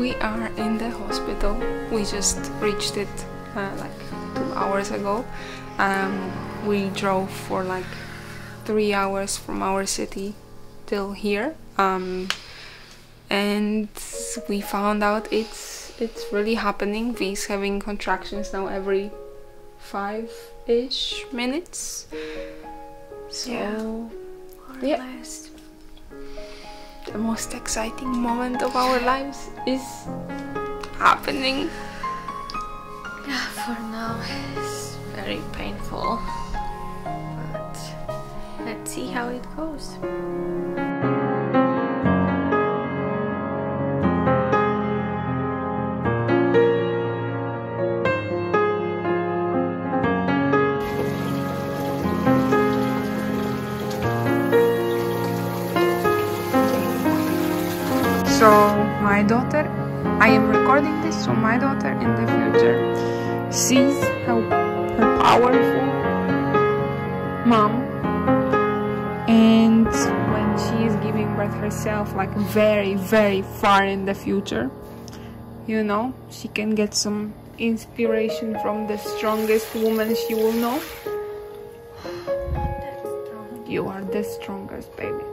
We are in the hospital. We just reached it like 2 hours ago. We drove for like 3 hours from our city till here, and we found out it's really happening. V's having contractions now every 5-ish minutes. So yeah. Last. The most exciting moment of our lives is happening. Yeah, for now it's very painful, but let's see how it goes. So my daughter, I am recording this so my daughter in the future sees her powerful mom, and when she is giving birth herself, like very, very far in the future, you know, she can get some inspiration from the strongest woman she will know. You are the strongest, baby.